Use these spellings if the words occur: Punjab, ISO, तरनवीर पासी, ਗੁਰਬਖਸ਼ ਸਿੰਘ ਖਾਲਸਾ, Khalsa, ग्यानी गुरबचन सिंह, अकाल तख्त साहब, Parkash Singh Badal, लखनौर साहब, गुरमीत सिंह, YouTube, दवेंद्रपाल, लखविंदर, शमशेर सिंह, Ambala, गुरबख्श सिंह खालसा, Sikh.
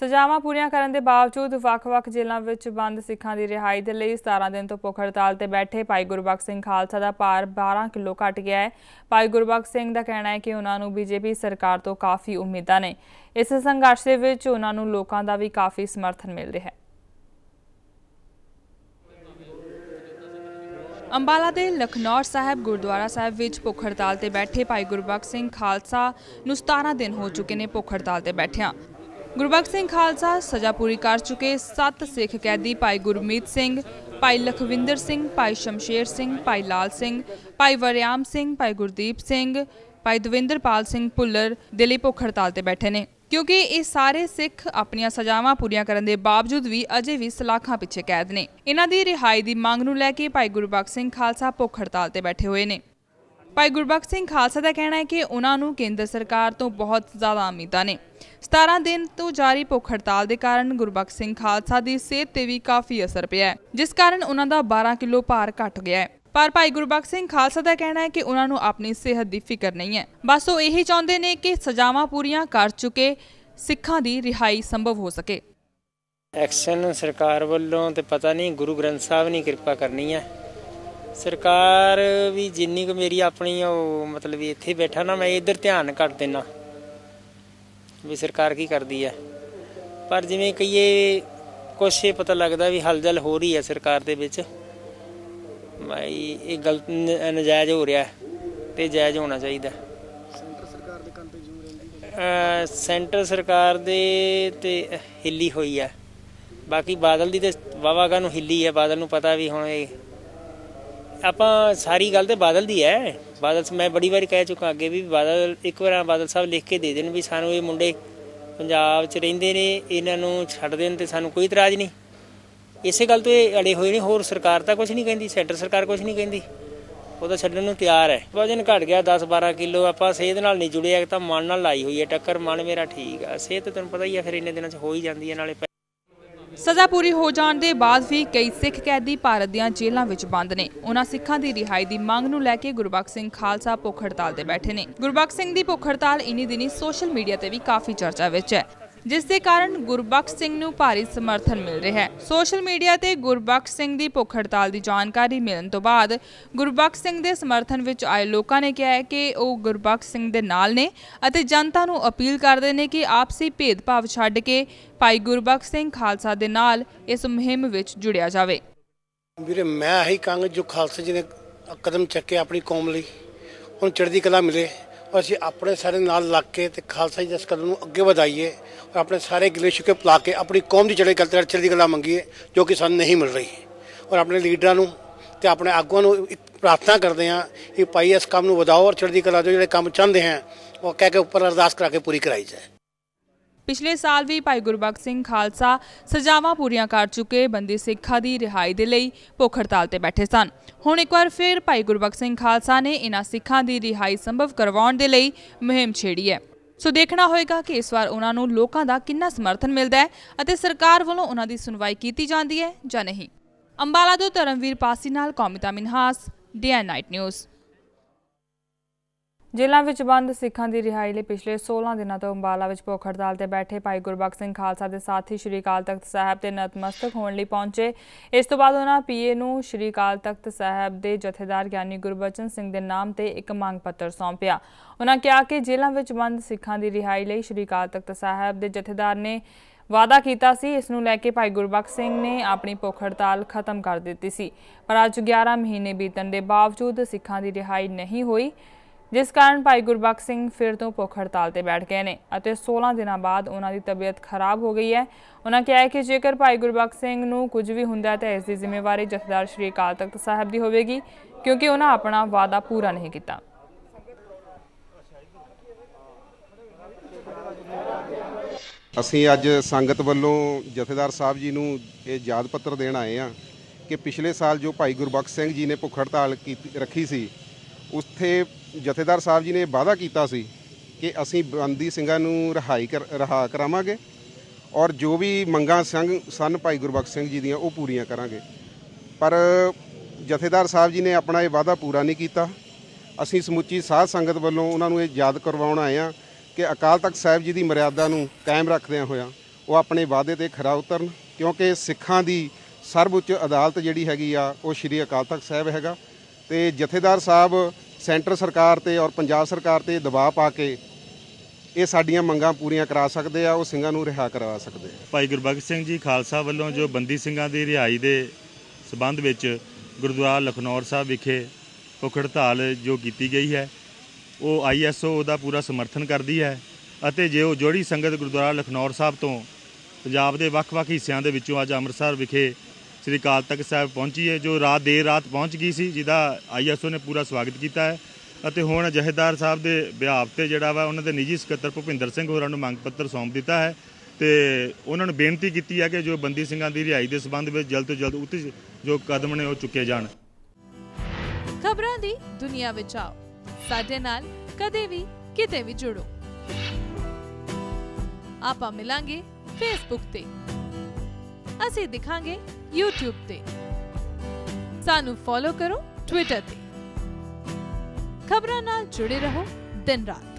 ਸਜ਼ਾਵਾਂ ਪੂਰੀਆਂ ਕਰਨ ਦੇ ਬਾਵਜੂਦ ਵੱਖ-ਵੱਖ ਜੇਲ੍ਹਾਂ ਵਿੱਚ ਬੰਦ ਸਿੱਖਾਂ ਦੀ ਰਿਹਾਈ ਦੇ ਲਈ 17 ਦਿਨ ਤੋਂ ਭੁੱਖ ਹੜਤਾਲ ਤੇ ਬੈਠੇ ਭਾਈ ਗੁਰਬਖਸ਼ ਸਿੰਘ ਖਾਲਸਾ ਦਾ ਭਾਰ 12 ਕਿਲੋ ਘਟ ਗਿਆ ਹੈ। ਭਾਈ ਗੁਰਬਖਸ਼ ਸਿੰਘ ਦਾ ਕਹਿਣਾ ਹੈ ਕਿ ਉਹਨਾਂ ਨੂੰ ਬੀਜੇਪੀ ਸਰਕਾਰ ਤੋਂ ਕਾਫੀ ਉਮੀਦਾਂ ਨੇ। ਇਸ ਸੰਘਰਸ਼ ਦੇ ਵਿੱਚ ਉਹਨਾਂ ਨੂੰ ਲੋਕਾਂ ਦਾ ਵੀ ਕਾਫੀ ਸਮਰਥਨ ਮਿਲ ਰਿਹਾ ਹੈ। ਅੰਬਾਲਾ ਦੇ ਲਖਨੌਰ साहब गुरुद्वारा साहब ਵਿੱਚ ਭੁੱਖ ਹੜਤਾਲ ਤੇ ਬੈਠੇ ਭਾਈ ਗੁਰਬਖਸ਼ ਸਿੰਘ ਖਾਲਸਾ ਨੂੰ 17 दिन हो चुके ने ਭੁੱਖ ਹੜਤਾਲ ਤੇ ਬੈਠਿਆਂ। ਗੁਰਬਖਸ਼ ਸਿੰਘ ਖਾਲਸਾ सज़ा पूरी कर चुके 7 सिख कैदी भाई गुरमीत सिंह, भाई लखविंदर सिंह, भाई शमशेर सिंह, भाई लाल सिंह, भाई वरियाम सिंह, भाई गुरदीप सिंह, भाई दवेंद्रपाल सिंह भुल्लर ਦੇ ਲਈ ਭੁੱਖ ਹੜਤਾਲ ਤੇ ਬੈਠੇ ਨੇ, क्योंकि ये सारे सिख अपनियां सजावां पूरियां करन दे बावजूद भी अजे भी सलाखां पिछे कैद ने। इन्हां दी रिहाई दी मांग नूं लै के भाई गुरबख्श सिंह खालसा भुख हड़ताल ते बैठे हुए ने। भाई गुरबख्श सिंह खालसा का कहना है कि उन्हां नूं केंद्र सरकार तो बहुत ज़्यादा उम्मीदां ने। 17 दिन तो जारी भुख हड़ताल के कारण गुरबख्श सिंह खालसा की सेहत पर भी काफ़ी असर पिया है, जिस कारण उन्हां दा 12 किलो भार घट गया है। पर भाई गुरबख्श सिंह खालसा का कहना है कि उन्होंने अपनी सेहत की फिक्र नहीं है, बस वो यही चाहते हैं कि सजावां पूरियां कर चुके सिखों की रिहाई संभव हो सके। एक्शन सरकार वालों तो पता नहीं, गुरु ग्रंथ साहब ने कृपा करनी है। सरकार भी जिन्नी को मेरी अपनी मतलब इत्थे बैठा ना, मैं इधर ध्यान घट देना भी सरकार की करती है, पर जिवें कहिए कुछ पता लगता भी हलचल हो रही है सरकार के विच। भाई गलत नजायज़ हो रहा है तो जायज़ होना चाहिए। सेंटर सरकार दे ते हिली हुई है, बाकी बादल दी ते वावा का हिली है। बादल नूं पता भी हुण आपां सारी गल तो बादल दी है। बादल मैं बड़ी बार कह चुका अगे भी, बादल एक बार बादल साहब लिख के दे देन भी सानूं ये मुंडे पंजाब च रहिंदे ने, इन्हां नूं छड्ड देन ते सानूं कोई इतराज़ नहीं। इस गल तो अड़े हुए ने, होर सरकार तो कुछ नहीं कहती, सेंटर सरकार कुछ नहीं कहती, वो तो छड्डन नूं तैयार है। वजन घट गया 10-12 किलो, आपां सेहत नाल नहीं जुड़े, एक तां मन नाल लाई हुई है टक्कर। मन मेरा ठीक है, सेहत तुहानूं पता ही है फिर इन्ने दिनां च हो ही जांदी है। नाले सज़ा पूरी हो जाने के बाद भी कई सिख कैदी भारत दीआं जेलों में बंद ने। उन्हां सिखां दी रिहाई दी मांग नूं लैके गुरबख्श सिंह खालसा भुख हड़ताल ते बैठे ने। गुरबख्श सिंह दी भुख हड़ताल इन्हीं दिनीं सोशल मीडिया ते भी काफ़ी चर्चा विच है, जिस दे कारण गुरबख्श सिंह नूं भारी समर्थन मिल रहा है। सोशल मीडिया ते गुरबख्श सिंह दी भुख हड़ताल की जानकारी मिलने तो बाद गुरबख्श सिंह दे समर्थन विच आए लोगों ने कहा है कि वो गुरबख्श सिंह दे नाल ने अते जनता नूं अपील करते हैं कि आपसी भेदभाव छड्ड के भाई गुरबख्श सिंह खालसा दे नाल इस मुहिम विच जुड़िया जाए। वीरे मैं यही कहूँगा जो खालसा जी ने कदम चुके अपनी कौम लई, उन्हें चढ़दी कला मिले और असीं अपने सारे नाल लग के ते खालसा जी इस कदम को अगे वधाइए और अपने सारे गिले शिकवे पिला के अपनी कौम की चढ़दी कला मंगीए जो कि सानूं नहीं मिल रही। और अपने लीडरां नूं ते अपने आगुआं नूं प्रार्थना करदे हां कि भाई इस काम नूं वधाओ और चढ़दी कला दे जिहड़े काम चाहते हैं वो कह के उपर अरदास करा के पूरी कराई जाए। पिछले साल भी भाई गुरबख्श सिंह खालसा सजावां पूरियां कर चुके बंदी सिखा की रिहाई के लिए भुख हड़ताल ते बैठे सन। हुण एक बार फिर भाई गुरबख्श सिंह खालसा ने इन्हां सिखा की रिहाई संभव करवाउण दे लई मुहिम छेड़ी है। सो देखना होएगा कि इस बार उन्हां नूं लोकां दा कितना समर्थन मिलदा है अते सरकार वालों उन्हां दी सुनवाई कीती जांदी है जां नहीं। अंबाला तो तरनवीर पासी नाल Kaumita Minhas, DN night news. जेलों में बंद सिखों की रिहाई लिए पिछले 16 दिनों तो अंबाला में भुख हड़ताल से बैठे भाई गुरबख्श सिंह खालसा के साथी श्री अकाल तख्त साहब के नतमस्तक होने पहुंचे। इस तो बाद उन्होंने PA नूं श्री अकाल तख्त साहब के जथेदार ग्यानी गुरबचन सिंह के नाम से एक मांग पत्र सौंपिया। उन्होंने कहा कि जेलों में बंद सिखों की रिहाई लिए श्री अकाल तख्त साहब के जथेदार ने वादा किया सी, इस नूं लैके भाई गुरबख्श सिंह ने अपनी भुख हड़ताल खत्म कर दी सी, पर अज 11 महीने बीतने के बावजूद सिखों की रिहाई नहीं हुई, जिस कारण भाई गुरबख्श सिंह फिर तो भुख हड़ताल ते बैठ गए ने अते 16 दिनों बाद उन्हां दी तबीयत खराब हो गई है। उन्हां कहा है कि जेकर भाई गुरबख्श सिंह नूं कुछ भी हुंदा है तो इसकी जिम्मेवारी जथेदार श्री अकाल तख्त साहब की होगी, क्योंकि उन्हां अपना वादा पूरा नहीं किया। असीं अज संगत वल्लों जथेदार साहब जी नूं ये याद पत्र देण आए हैं कि पिछले साल जो भाई गुरबख्श सिंह जी ने भुख हड़ताल रखी सी, उत्थे जथेदार साहब जी ने वादा किया सी कि असी बंदी सिंघां नूं रिहा करावांगे और जो भी मंगां सन भाई गुरबख्श सिंह जी दियां पूरीआं करांगे, पर जथेदार साहब जी ने अपना ये वादा पूरा नहीं किया। असी समुची साध संगत वालों उन्होंने याद करवाउण आए हैं कि अकाल तख्त साहब जी की मर्यादा नूं कायम रखदिआं होइआं वो अपने वादे ते खरा उतरन क्योंकि सिखां दी सर्वउच्च अदालत जिहड़ी हैगी आ वो श्री अकाल तख्त साहब हैगा ते जथेदार साहब सेंटर सरकार ते और पंजाब सरकार ते दबाव पा के ये साड़ियां मंगां पूरियां करा सकते हैं, वो सिंघां नूं रिहा करवा सकते हैं। भाई गुरबख्श सिंह जी खालसा वल्लों जो बंदी सिंघां दी रिहाई दे संबंध विच गुरुद्वारा लखनौर साहब विखे भुख हड़ताल जो की गई है वो ISO का पूरा समर्थन करती है ਅਤੇ जो जोड़ी संगत गुरुद्वारा लखनौर साहब तो पंजाब के ਵੱਖ-ਵੱਖ ਹਿੱਸਿਆਂ ਦੇ ਵਿੱਚੋਂ ਅੱਜ ਅੰਮ੍ਰਿਤਸਰ ਵਿਖੇ श्री अकाल तख्त साहब पहुँची है जो रात देर रात पहुँच गई सी ਜਿਹਦਾ ISO ने पूरा स्वागत किया है ਅਤੇ ਹੁਣ ਜਥੇਦਾਰ ਸਾਹਿਬ ਦੇ ਵਿਆਪ ਤੇ ਜਿਹੜਾ ਵਾ ਉਹਨਾਂ ਦੇ ਨਿੱਜੀ ਸਕੱਤਰ ਭੁਪਿੰਦਰ ਸਿੰਘ ਹੋਰਾਂ ਨੂੰ ਮੰਗ ਪੱਤਰ ਸੌਂਪ ਦਿੱਤਾ ਹੈ ਤੇ ਉਹਨਾਂ ਨੂੰ ਬੇਨਤੀ ਕੀਤੀ ਹੈ ਕਿ जो ਬੰਦੀ ਸਿੰਘਾਂ ਦੀ ਰਿਹਾਈ ਦੇ ਸੰਬੰਧ ਵਿੱਚ ਜਲਦ ਤੋਂ ਜਲਦ ਉੱਤੇ जो ਕਦਮ ਨੇ ਉਹ ਚੁੱਕੇ ਜਾਣ। ਖਬਰਾਂ ਦੀ ਦੁਨੀਆ ਵਿੱਚ ਆਓ ਸਾਡੇ ਨਾਲ ਕਦੇ ਵੀ ਕਿਤੇ ਵੀ ਜੁੜੋ। ਆਪਾਂ ਮਿਲਾਂਗੇ फेसबुक ਤੇ, ਅਸੀਂ ਦਿਖਾਂਗੇ YouTube ਤੇ, ਸਾਨੂੰ ਫੋਲੋ ਕਰੋ ट्विटर ਤੇ। ਖਬਰਾਂ ਨਾਲ ਜੁੜੇ ਰਹੋ दिन रात।